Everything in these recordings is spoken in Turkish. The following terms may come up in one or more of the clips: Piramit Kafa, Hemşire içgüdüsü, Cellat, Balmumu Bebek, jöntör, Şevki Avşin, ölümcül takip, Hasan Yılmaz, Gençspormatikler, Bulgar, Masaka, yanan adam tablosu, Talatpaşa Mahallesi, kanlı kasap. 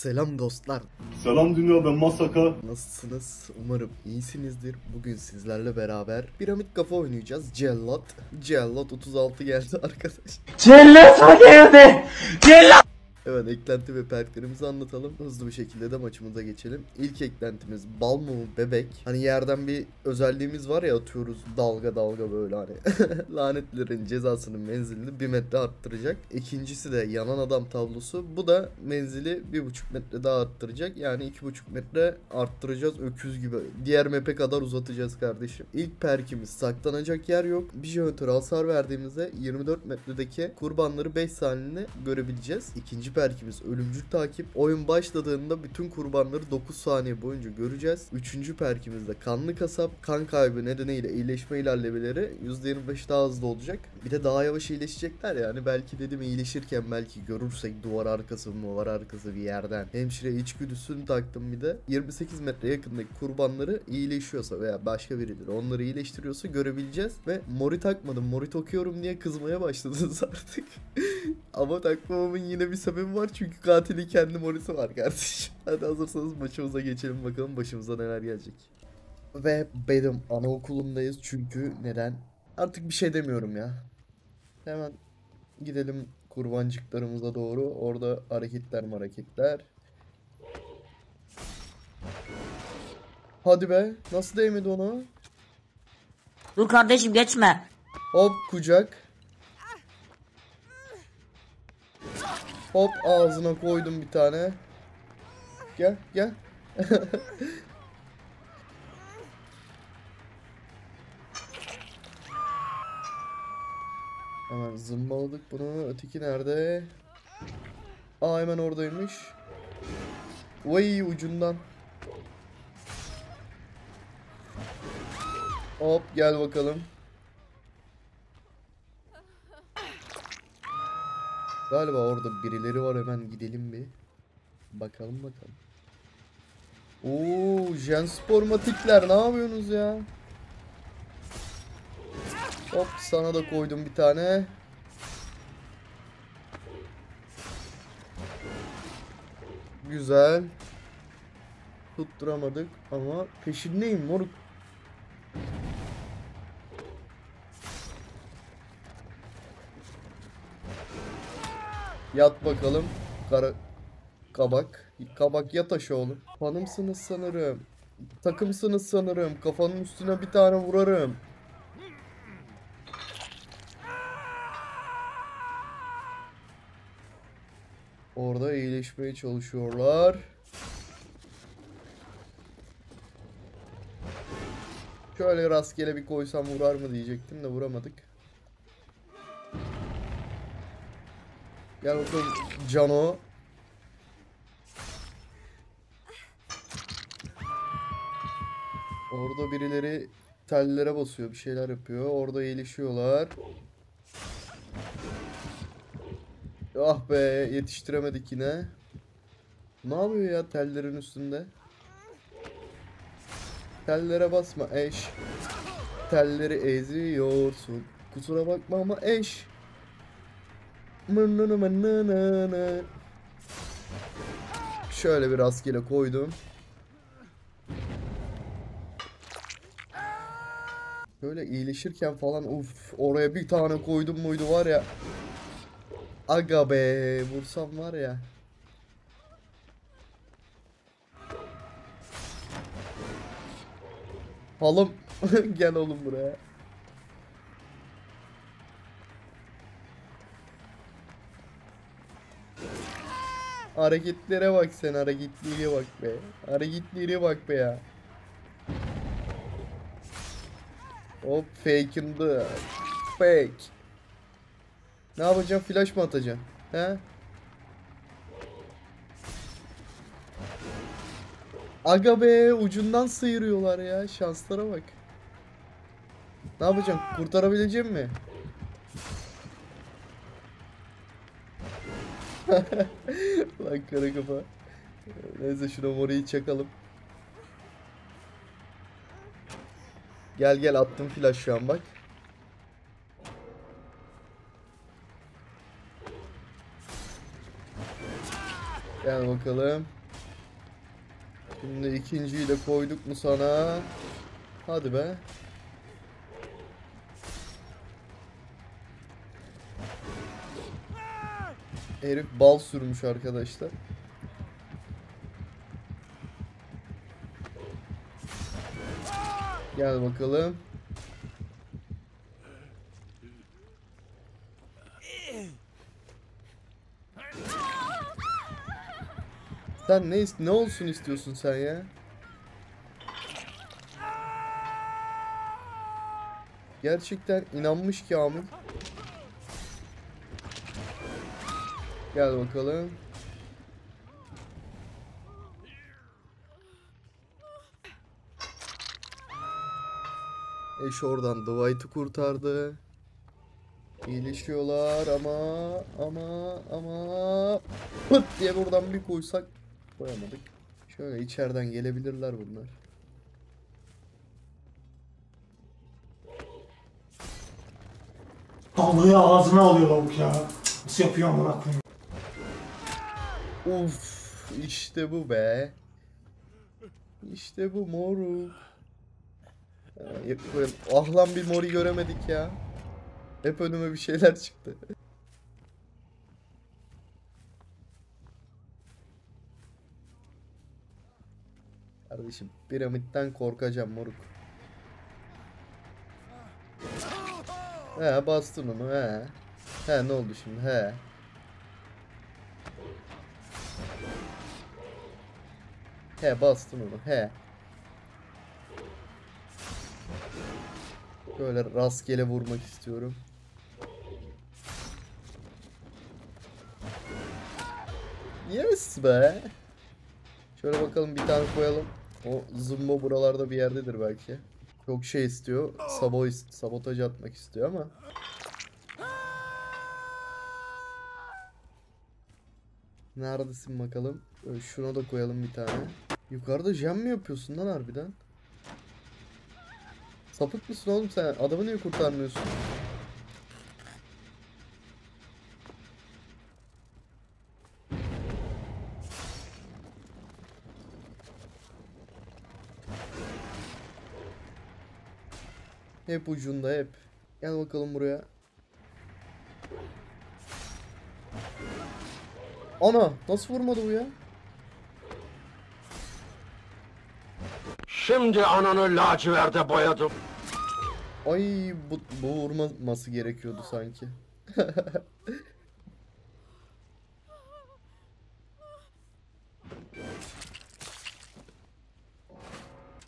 Selam dostlar. Selam dünya, ben Masaka. Nasılsınız? Umarım iyisinizdir. Bugün sizlerle beraber Piramit Kafa oynayacağız. Cellat 36 geldi arkadaş. Cellat mı geldi? Cellat. Evet, eklenti ve perklerimizi anlatalım. Hızlı bir şekilde de maçımıza geçelim. İlk eklentimiz Balmumu Bebek. Hani yerden bir özelliğimiz var ya, atıyoruz dalga dalga böyle hani. Lanetlerin cezasının menzilini 1 metre arttıracak. İkincisi de yanan adam tablosu. Bu da menzili 1,5 metre daha arttıracak. Yani 2,5 metre arttıracağız öküz gibi. Diğer map'e kadar uzatacağız kardeşim. İlk perkimiz saklanacak yer yok. Bir jöntör hasar verdiğimizde 24 metredeki kurbanları 5 saniyede görebileceğiz. İkinci perkimiz ölümcül takip. Oyun başladığında bütün kurbanları 9 saniye boyunca göreceğiz. Üçüncü perkimiz de kanlı kasap. Kan kaybı nedeniyle iyileşme ilerlemeleri %25 daha hızlı olacak. Bir de daha yavaş iyileşecekler yani. Belki dedim iyileşirken belki görürsek duvar arkası, muvar arkası bir yerden. Hemşire içgüdüsünü taktım bir de. 28 metre yakındaki kurbanları iyileşiyorsa veya başka birileri onları iyileştiriyorsa görebileceğiz. Ve mori takmadım, mori tokuyorum diye kızmaya başladınız artık. Ama takmamamın yine bir sebebi var, çünkü katili kendi morisi var kardeşim. Hadi hazırsanız maçımıza geçelim, bakalım başımıza neler gelecek. Ve benim anaokulundayız çünkü neden? Artık bir şey demiyorum ya. Hemen gidelim kurbancıklarımıza doğru. Orada hareketler. Hadi be, nasıl değmedi ona? Dur kardeşim, geçme. Hop kucak. Hop ağzına koydum bir tane. Gel gel. Hemen zımbaladık bunu. Öteki nerede? Aa, hemen oradaymış. Vay, ucundan. Hop gel bakalım. Galiba orada birileri var, hemen gidelim bir. Bakalım. Oo, Gençspormatikler, ne yapıyorsunuz ya? Hop sana da koydum bir tane. Güzel. Tutturamadık ama peşindeyim moruk. Yat bakalım kara kabak. Kabak yat aşağı oğlum. Hanımsınız sanırım. Takımsınız sanırım. Kafanın üstüne bir tane vurarım. Orada iyileşmeye çalışıyorlar. Şöyle rastgele bir koysam vurar mı diyecektim de vuramadık. Gel bakalım Cano. Orada birileri tellere basıyor, bir şeyler yapıyor. Orada iyileşiyorlar. Ah be, yetiştiremedik yine. Ne yapıyor ya tellerin üstünde? Tellere basma eş. Telleri eziyorsun. Kusura bakma ama eş. Şöyle bir rastgele koydum. Böyle iyileşirken falan oraya bir tane koydum muydu var ya. Aga be, vursam var ya. Oğlum gel oğlum buraya. Hareketlere bak sen, hareketliliğe bak be. Hareketliliğe bak be ya. Hop fake'ındı. Fake. Ne yapacağım, flash mı atacağım? He? Aga be, ucundan sıyırıyorlar ya, şanslara bak. Ne yapacağım, kurtarabileceğim mi? Lan kara kafa. Neyse şuna moriyi çakalım. Gel gel, attım flash şu an bak. Gel bakalım. Şimdi ikinciyi de koyduk mu sana? Hadi be. Herif bal sürmüş arkadaşlar. Gel bakalım. Sen ne olsun istiyorsun sen ya? Gerçekten inanmış ki Amir. Gel bakalım. Eş oradan Dwight'ı kurtardı. İyileşiyorlar ama pıt diye buradan bir koysak koyamadık. Şöyle içeriden gelebilirler bunlar. Balığı ağzına alıyor lavuk ya. Nasıl yapıyor amına koyayım? Uff, işte bu be. İşte bu moruk. Ah lan, bir mori göremedik ya. Hep önüme bir şeyler çıktı. Kardeşim piramitten korkacağım moruk. He, bastın onu he. He, ne oldu şimdi he. He, bastın onu he. Böyle rastgele vurmak istiyorum. Yes be. Şöyle bakalım, bir tane koyalım. O zımba buralarda bir yerdedir belki. Çok şey istiyor. Sabotaj atmak istiyor ama. Neredesin bakalım. Böyle şuna da koyalım bir tane. Yukarıda jam mi yapıyorsun lan harbiden? Sapık mısın oğlum sen? Adamı niye kurtarmıyorsun? Hep ucunda hep. Gel bakalım buraya. Ana! Nasıl vurmadı bu ya? Şimdi ananı laciverde boyadım. Ay, bu vurması gerekiyordu sanki.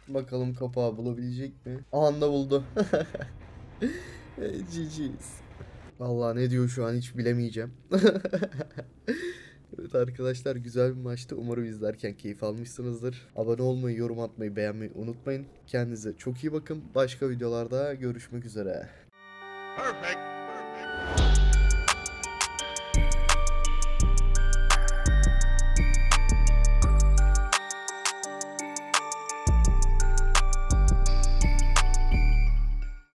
Bakalım kapağı bulabilecek mi? Anında buldu. GG's. Vallahi ne diyor şu an hiç bilemeyeceğim. Evet arkadaşlar, güzel bir maçtı. Umarım izlerken keyif almışsınızdır. Abone olmayı, yorum atmayı, beğenmeyi unutmayın. Kendinize çok iyi bakın. Başka videolarda görüşmek üzere. Perfect.